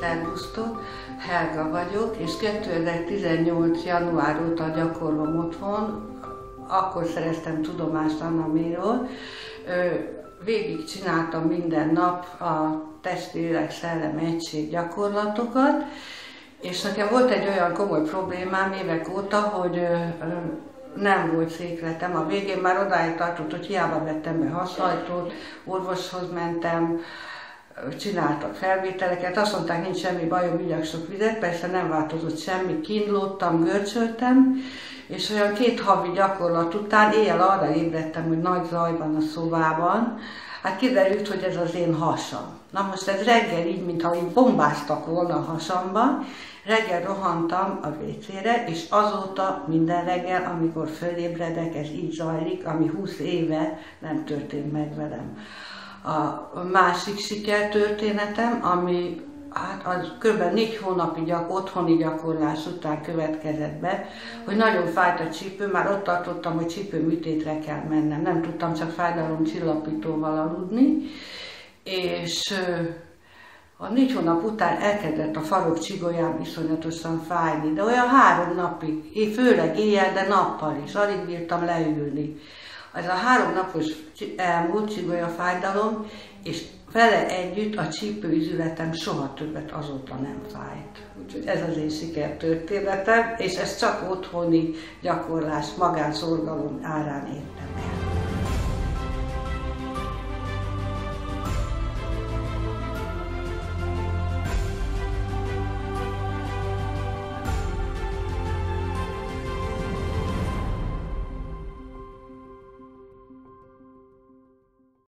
Szervusztok, Helga vagyok, és 2018. január óta gyakorlom otthon, akkor szereztem tudomást Anaméról. Végig csináltam minden nap a test-lélek-szellem egység gyakorlatokat, és nekem volt egy olyan komoly problémám évek óta, hogy nem volt székletem. A végén már odáig tartott, hogy hiába vettem be haszhajtót, orvoshoz mentem, csináltak felvételeket, azt mondták, nincs semmi bajom, ügyak sok vizet, persze nem változott semmi, kínlódtam, görcsöltem, és olyan 2 havi gyakorlat után éjjel arra ébredtem, hogy nagy zaj van a szobában, hát kiderült, hogy ez az én hasam. Na most ez reggel így, mintha így bombáztak volna a hasamban, reggel rohantam a WC-re, és azóta minden reggel, amikor fölébredek, ez így zajlik, ami 20 éve nem történt meg velem. A másik sikertörténetem, ami hát az kb. 4 hónapi otthoni gyakorlás után következett be, hogy nagyon fájt a csípő, már ott tartottam, hogy csípőműtétre kell mennem. Nem tudtam csak fájdalomcsillapítóval aludni, és a 4 hónap után elkezdett a farok csigolyám iszonyatosan fájni, de olyan 3 napig, főleg éjjel, de nappal is, alig bírtam leülni. Ez a 3 napos elmúlt csigolyafájdalom, és vele együtt a csípőizületem soha többet azóta nem fájt. Úgyhogy ez az én sikertörténetem, és ez csak otthoni gyakorlás, magánszorgalom árán értem el.